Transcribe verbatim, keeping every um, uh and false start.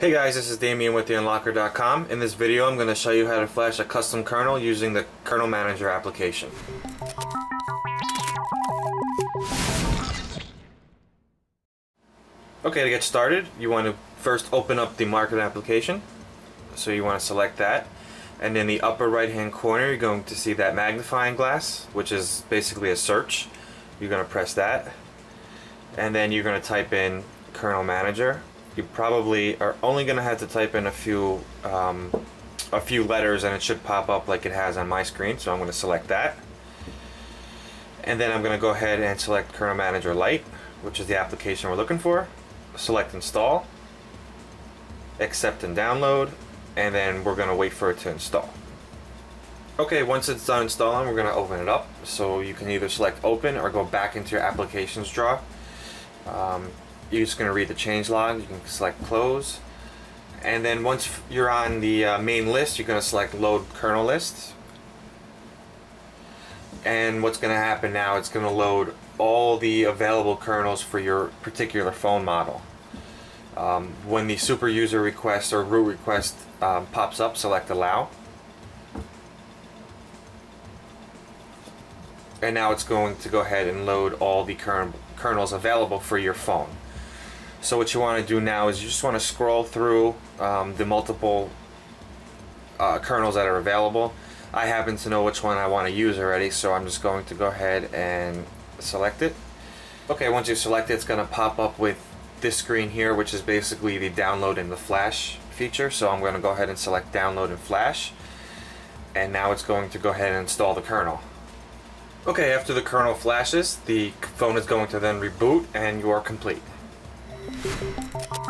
Hey guys, this is Damian with the unlocker dot com. In this video I'm going to show you how to flash a custom kernel using the Kernel Manager application. Okay, to get started you want to first open up the Market application. So you want to select that, and in the upper right hand corner you're going to see that magnifying glass, which is basically a search. You're going to press that and then you're going to type in Kernel Manager. You probably are only going to have to type in a few um, a few letters and it should pop up like it has on my screen, so I'm going to select that. And then I'm going to go ahead and select Kernel Manager Lite, which is the application we're looking for. Select install, accept and download, and then we're going to wait for it to install. Okay, once it's done installing we're going to open it up. So you can either select open or go back into your applications drawer. Um, You're just going to read the changelog, you can select close, and then once you're on the uh, main list you're going to select load kernel list. And what's going to happen now, it's going to load all the available kernels for your particular phone model. Um, when the super user request or root request um, pops up, select allow. And now it's going to go ahead and load all the kern kernels available for your phone. So what you want to do now is you just want to scroll through um, the multiple uh, kernels that are available. I happen to know which one I want to use already, so I'm just going to go ahead and select it. Okay, once you select it, it's going to pop up with this screen here, which is basically the download and the flash feature. So I'm going to go ahead and select download and flash. And now it's going to go ahead and install the kernel. Okay, after the kernel flashes, the phone is going to then reboot and you are complete. Thank you.